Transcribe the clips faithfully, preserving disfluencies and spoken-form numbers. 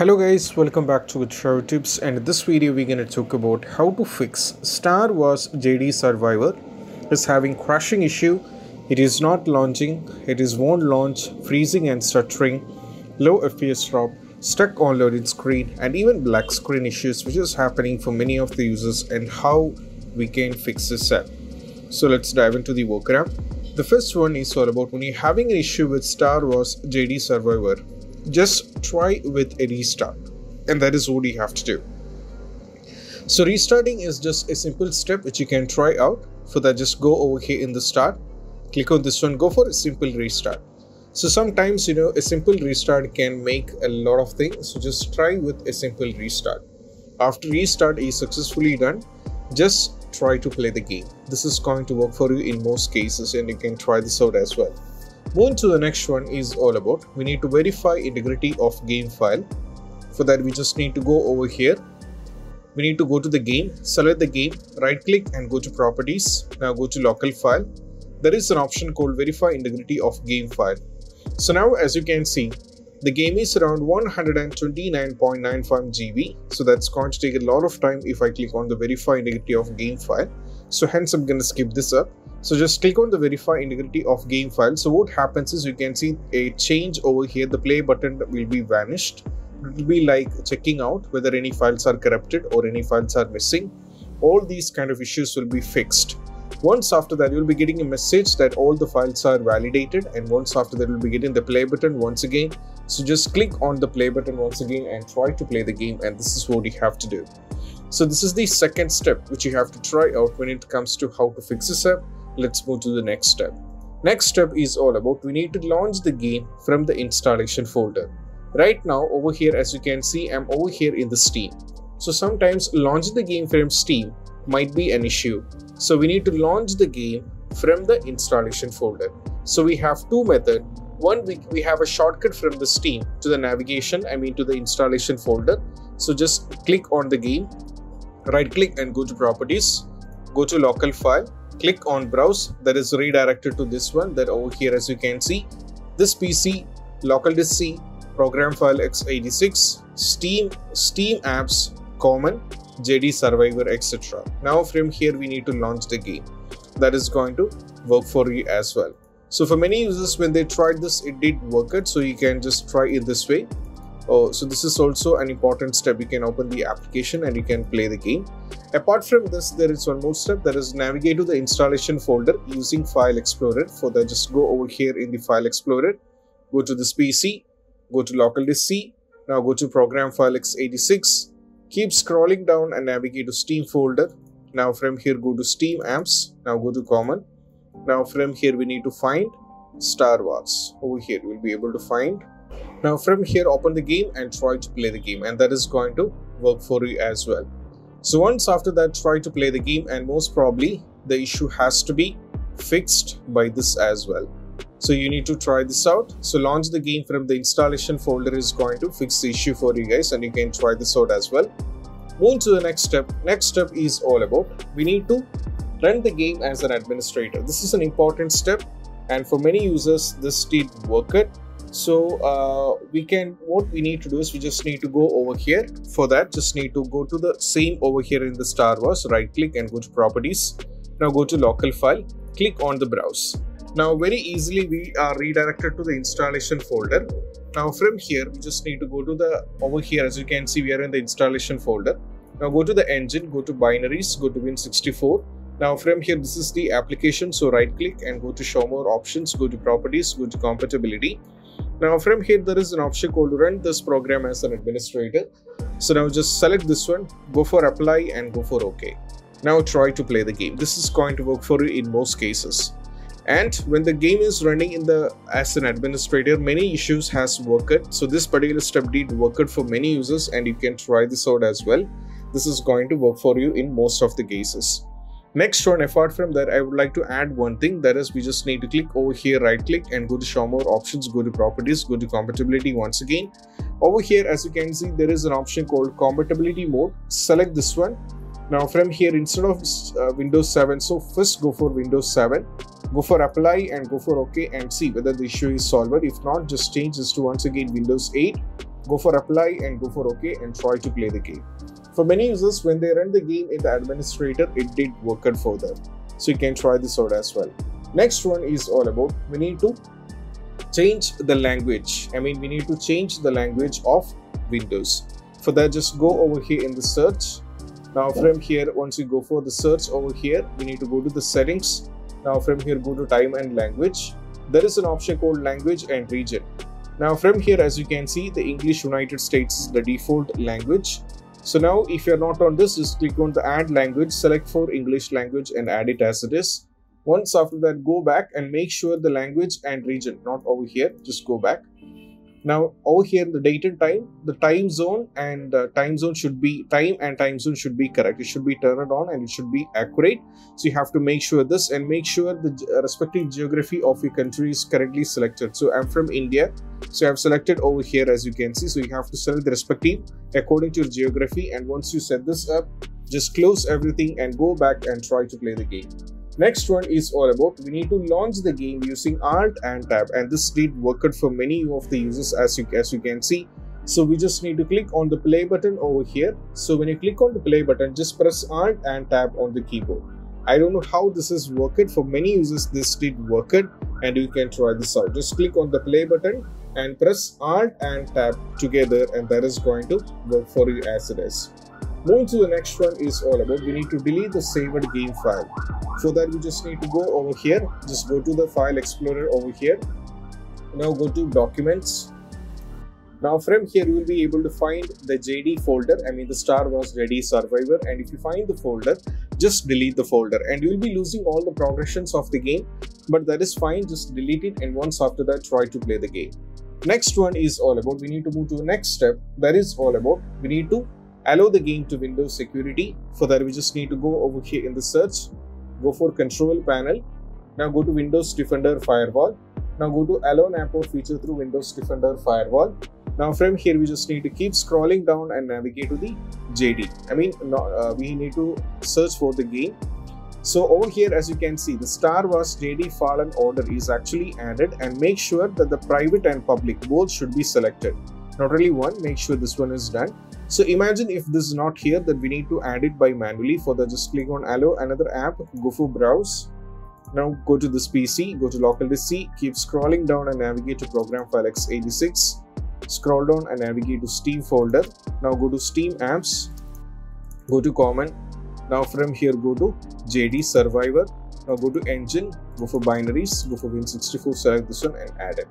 Hello guys, welcome back to Get Droid Tips, and in this video we're gonna talk about how to fix Star Wars Jedi Survivor is having crashing issue. It is not launching, it is won't launch, freezing and stuttering, low F P S drop, stuck on loaded screen, and even black screen issues which is happening for many of the users, and how we can fix this app. So let's dive into the workaround. The first one is all about when you're having an issue with Star Wars Jedi Survivor. Just try with a restart, and that is what you have to do. So restarting is just a simple step which you can try out. For that, just go over here in the start, click on this one, go for a simple restart. So sometimes, you know, a simple restart can make a lot of things, so just try with a simple restart. After restart is successfully done, just try to play the game. This is going to work for you in most cases, and you can try this out as well. Moving to the next one is all about we need to verify integrity of game file. For that, we just need to go over here. We need to go to the game, select the game, right click and go to properties. Now go to local file. There is an option called verify integrity of game file. So now as you can see, the game is around one hundred twenty-nine point nine five gigabytes. So that's going to take a lot of time if I click on the verify integrity of game file. So hence I'm going to skip this up. So just click on the verify integrity of game file. So what happens is you can see a change over here. The play button will be vanished. It will be like checking out whether any files are corrupted or any files are missing. All these kind of issues will be fixed. Once after that, you'll be getting a message that all the files are validated, and once after that, you'll be getting the play button once again. So just click on the play button once again and try to play the game, and this is what you have to do. So this is the second step which you have to try out when it comes to how to fix this app. Let's move to the next step. Next step is all about we need to launch the game from the installation folder. Right now over here, as you can see, I'm over here in the Steam. So sometimes launching the game from Steam might be an issue. So we need to launch the game from the installation folder. So we have two methods. One, we, we have a shortcut from the Steam to the navigation, I mean to the installation folder. So just click on the game, right click and go to properties, go to local file, click on browse. That is redirected to this one, that over here as you can see, this P C, local disk C, program file x eighty-six, Steam, Steam apps, common, Jedi Survivor, et cetera. Now from here we need to launch the game. That is going to work for you as well. So for many users, when they tried this, it did work out. So you can just try it this way. Oh, so this is also an important step. You can open the application and you can play the game. Apart from this, there is one more step, that is navigate to the installation folder using File Explorer. For that, just go over here in the File Explorer, go to this P C, go to local disk C, now go to program file x eighty-six, keep scrolling down and navigate to Steam folder. Now from here go to Steam apps, now go to common. Now from here we need to find Star Wars. Over here we'll be able to find. Now from here open the game and try to play the game, and that is going to work for you as well. So once after that, try to play the game, and most probably the issue has to be fixed by this as well. So you need to try this out. So launch the game from the installation folder is going to fix the issue for you guys, and you can try this out as well. Move to the next step. Next step is all about we need to run the game as an administrator. This is an important step, and for many users this did work out. So uh, we can, what we need to do is we just need to go over here. For that, just need to go to the same over here in the Star Wars, right click and go to properties. Now go to local file, click on the browse. Now very easily we are redirected to the installation folder. Now from here we just need to go to the, over here as you can see we are in the installation folder. Now go to the engine, go to binaries, go to Win sixty-four. Now from here this is the application, so right click and go to show more options, go to properties, go to compatibility. Now from here there is an option called run this program as an administrator. So now just select this one, go for apply and go for OK. Now try to play the game. This is going to work for you in most cases. And when the game is running in the as an administrator, many issues has worked out. So this particular step did work out for many users, and you can try this out as well. This is going to work for you in most of the cases. Next one, apart from that, I would like to add one thing, that is we just need to click over here, right click and go to show more options, go to properties, go to compatibility once again. Over here as you can see there is an option called compatibility mode, select this one. Now from here instead of uh, Windows seven, so first go for Windows seven, go for apply and go for OK and see whether the issue is solved. If not, just change this to once again Windows eight Go for apply and go for OK and try to play the game. For many users, when they run the game in the administrator, it did work out for them. So you can try this out as well. Next one is all about we need to change the language. I mean, we need to change the language of Windows. For that, just go over here in the search. Now from here, once you go for the search over here, we need to go to the settings. Now from here, go to time and language. There is an option called language and region. Now from here, as you can see, the English United States is the default language. So now if you're not on this, just click on the add language, select for English language and add it as it is. Once after that, go back and make sure the language and region, not over here, just go back. Now over here, the date and time, the time zone and uh, time zone should be time and time zone should be correct. It should be turned on and it should be accurate. So you have to make sure this and make sure the respective geography of your country is correctly selected. So I'm from India. So I've selected over here, as you can see. So you have to select the respective according to your geography. And once you set this up, just close everything and go back and try to play the game. Next one is all about we need to launch the game using Alt and Tab, and this did work out for many of the users as you, as you can see. So we just need to click on the play button over here. So when you click on the play button, just press Alt and Tab on the keyboard. I don't know how this is working for many users. This did work out and you can try this out. Just click on the play button and press Alt and Tab together and that is going to work for you as it is. Moving to the next one is all about we need to delete the saved game file. For that, we just need to go over here. Just go to the file explorer over here. Now go to documents. Now from here, you will be able to find the J D folder. I mean the Star Wars Jedi Survivor. And if you find the folder, just delete the folder. And you will be losing all the progressions of the game. But that is fine. Just delete it. And once after that, try to play the game. Next one is all about we need to move to the next step. That is all about we need to allow the game to Windows security. For that, we just need to go over here in the search, go for control panel. Now go to Windows Defender Firewall. Now go to allow N A P O feature through Windows Defender Firewall. Now from here, we just need to keep scrolling down and navigate to the J D. I mean, uh, we need to search for the game. So over here, as you can see, the Star Wars Jedi Fallen Order is actually added, and make sure that the private and public both should be selected. Not really one, make sure this one is done. So imagine if this is not here, that we need to add it by manually. For that, just click on allow another app, go for browse. Now go to this P C, go to local disk C, keep scrolling down and navigate to program file x eighty-six. Scroll down and navigate to Steam folder. Now go to Steam apps, go to common. Now from here, go to J D Survivor. Now go to engine, go for binaries, go for Win sixty-four, select this one and add it.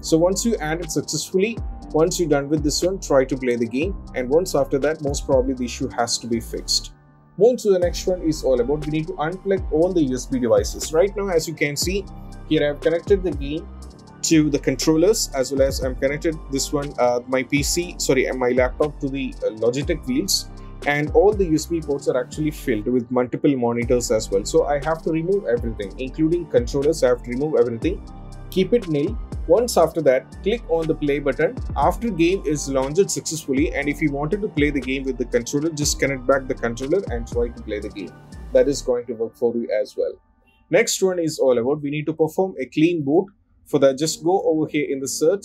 So once you add it successfully, once you're done with this one, try to play the game, and once after that, most probably the issue has to be fixed. Moving to the next one is all about we need to unplug all the U S B devices. Right now, as you can see, here I have connected the game to the controllers, as well as I'm connected this one, uh, my P C, sorry, my laptop to the uh, Logitech wheels, and all the U S B ports are actually filled with multiple monitors as well. So I have to remove everything, including controllers. I have to remove everything. Keep it nil. Once after that, click on the play button after game is launched successfully, and if you wanted to play the game with the controller, just connect back the controller and try to play the game. That is going to work for you as well. Next one is all about we need to perform a clean boot. For that, just go over here in the search,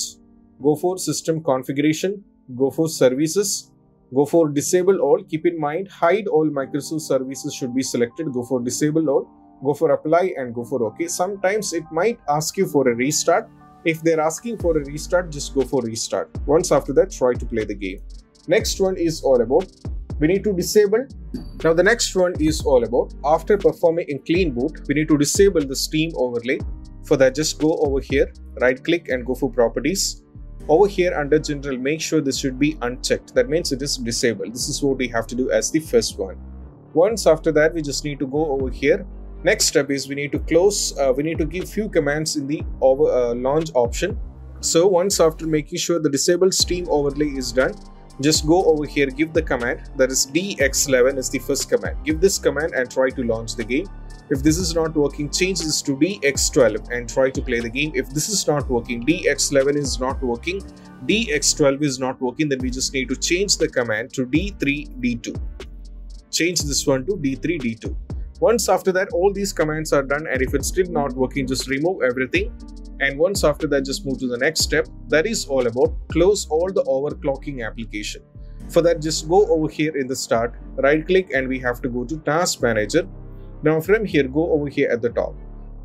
go for system configuration, go for services, go for disable all. Keep in mind, hide all Microsoft services should be selected. Go for disable all, go for apply and go for OK. Sometimes it might ask you for a restart. If they're asking for a restart, just go for restart. Once after that, try to play the game. Next one is all about we need to disable. Now the next one is all about after performing a clean boot, we need to disable the Steam overlay. For that, just go over here, right click and go for properties. Over here under general, make sure this should be unchecked. That means it is disabled. This is what we have to do as the first one. Once after that, we just need to go over here. Next step is we need to close, uh, we need to give few commands in the over, uh, launch option. So once after making sure the disabled Steam overlay is done, just go over here, give the command, that is D X eleven is the first command. Give this command and try to launch the game. If this is not working, change this to D X twelve and try to play the game. If this is not working, D X eleven is not working, D X twelve is not working, then we just need to change the command to D three D two. Change this one to D three D two. Once after that, all these commands are done, and if it's still not working, just remove everything. And once after that, just move to the next step. That is all about close all the overclocking application. For that, just go over here in the start, right click, and we have to go to task manager. Now from here, go over here at the top.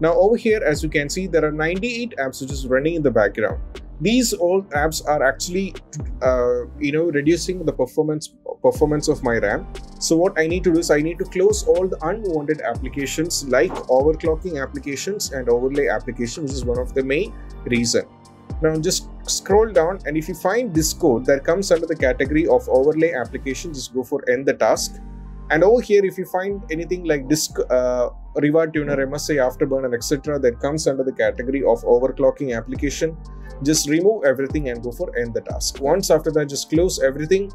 Now over here, as you can see, there are ninety-eight apps which is running in the background. These all apps are actually, uh, you know, reducing the performance performance of my RAM. So what I need to do is I need to close all the unwanted applications like overclocking applications and overlay applications, which is one of the main reason. Now just scroll down, and if you find Discord that comes under the category of overlay applications, just go for end the task. And over here, if you find anything like disk, uh, reward tuner, M S A, Afterburner, et cetera that comes under the category of overclocking application, just remove everything and go for end the task. Once after that, just close everything,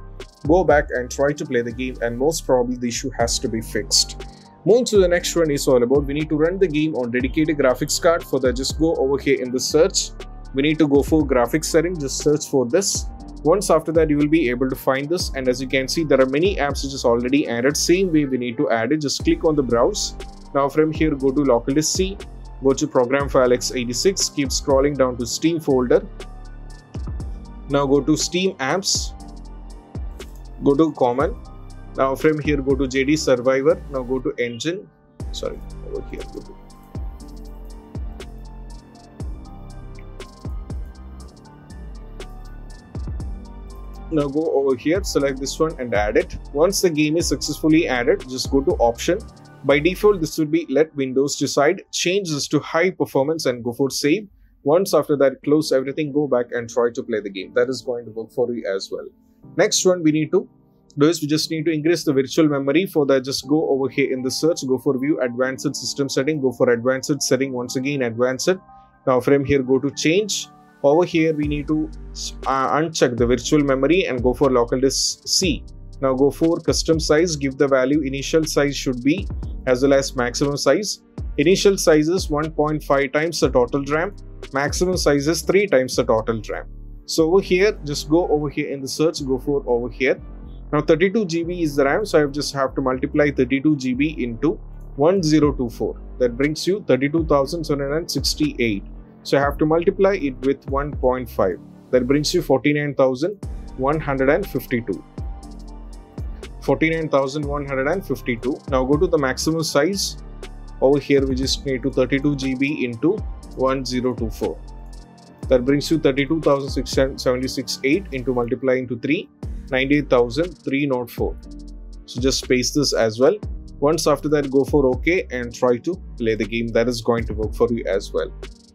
go back and try to play the game, and most probably the issue has to be fixed. Moving to the next one is all about we need to run the game on dedicated graphics card. For that, just go over here in the search. We need to go for graphics setting, just search for this. Once after that, you will be able to find this, and as you can see, there are many apps which is already added. Same way we need to add it, just click on the browse. Now from here, go to local disk C, go to program file x eighty-six, keep scrolling down to Steam folder. Now go to Steam apps, go to common. Now from here, go to Jedi Survivor. Now go to engine, sorry, over here, go to now go over here, select this one and add it. Once the game is successfully added, just go to option. By default, this would be let Windows decide, change this to high performance and go for save. Once after that, close everything, go back and try to play the game. That is going to work for you as well. Next one we need to do is we just need to increase the virtual memory. For that, just go over here in the search, go for view advanced system setting, go for advanced setting, once again advanced. Now from here, go to change. Over here, we need to uh, uncheck the virtual memory and go for local disk C. Now go for custom size, give the value initial size should be as well as maximum size. Initial size is one point five times the total RAM, maximum size is three times the total RAM. So over here, just go over here in the search, go for over here. Now thirty-two gigabytes is the RAM, so I just have to multiply thirty-two gigabytes into one thousand twenty-four. That brings you thirty-two thousand seven hundred sixty-eight. So I have to multiply it with one point five. That brings you forty-nine thousand one hundred fifty-two. forty-nine thousand one hundred fifty-two. Now go to the maximum size. Over here, we just need to thirty-two gigabytes into one thousand twenty-four. That brings you thirty-two thousand six hundred seventy-six point eight into multiplying to three, ninety-eight thousand three hundred four. So just space this as well. Once after that, go for OK and try to play the game. That is going to work for you as well.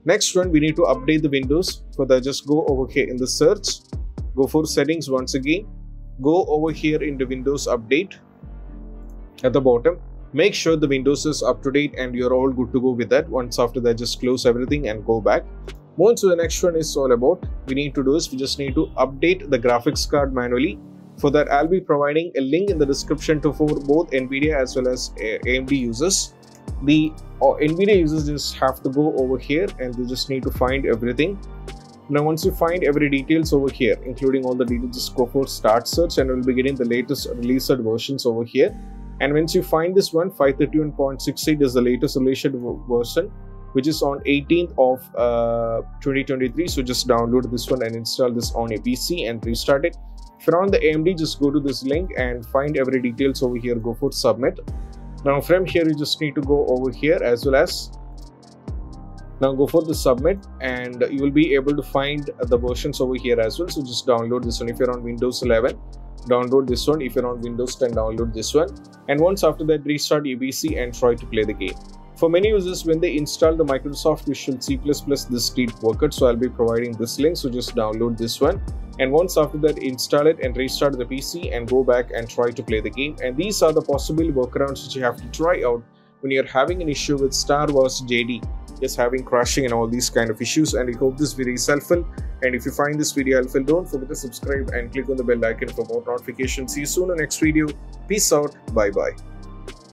Next one, we need to update the Windows. For that, just go over here in the search, go for settings once again, go over here into Windows update at the bottom. Make sure the Windows is up to date and you're all good to go with that. Once after that, just close everything and go back. Moving to the next one is all about we need to do is we just need to update the graphics card manually. For that, I'll be providing a link in the description to for both NVIDIA as well as A M D users. The uh, NVIDIA users just have to go over here and they just need to find everything. Now once you find every details over here, including all the details, just go for start search and we'll be getting the latest released versions over here. And once you find this one, five thirty-one point sixty-eight is the latest released version, which is on eighteenth of uh, twenty twenty-three. So just download this one and install this on your P C and restart it. If you're on the A M D, just go to this link and find every details over here, go for submit. Now from here, you just need to go over here as well as now go for the submit and you will be able to find the versions over here as well. So just download this one. If you're on Windows eleven, download this one. If you're on Windows ten, download this one. And once after that, restart U B C and try to play the game. For many users, when they install the Microsoft Visual C plus plus, this didn't work out. So I'll be providing this link. So just download this one. And once after that, install it and restart the P C and go back and try to play the game. And these are the possible workarounds which you have to try out when you're having an issue with Star Wars Jedi. Just having crashing and all these kind of issues. And I hope this video is helpful. And if you find this video helpful, don't forget to subscribe and click on the bell icon for more notifications. See you soon in the next video. Peace out. Bye-bye.